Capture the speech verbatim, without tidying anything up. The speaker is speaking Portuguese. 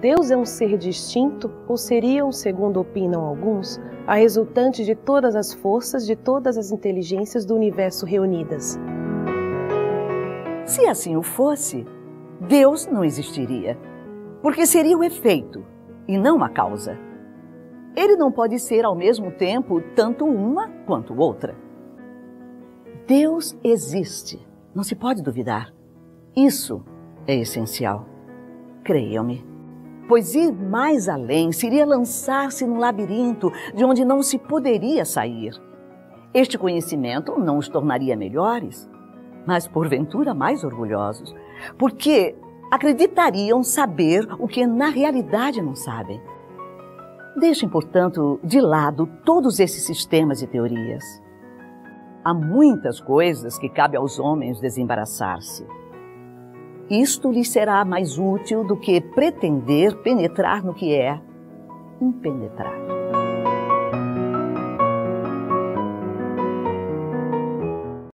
Deus é um ser distinto, ou seriam, segundo opinam alguns, a resultante de todas as forças, de todas as inteligências do universo reunidas? Se assim o fosse, Deus não existiria, porque seria o efeito e não a causa. Ele não pode ser ao mesmo tempo tanto uma quanto outra. Deus existe, não se pode duvidar. Isso é essencial. Creiam-me. Pois ir mais além seria lançar-se num labirinto de onde não se poderia sair. Este conhecimento não os tornaria melhores, mas porventura mais orgulhosos, porque acreditariam saber o que na realidade não sabem. Deixem, portanto, de lado todos esses sistemas e teorias. Há muitas coisas que cabe aos homens desembaraçar-se. Isto lhes será mais útil do que pretender penetrar no que é impenetrável.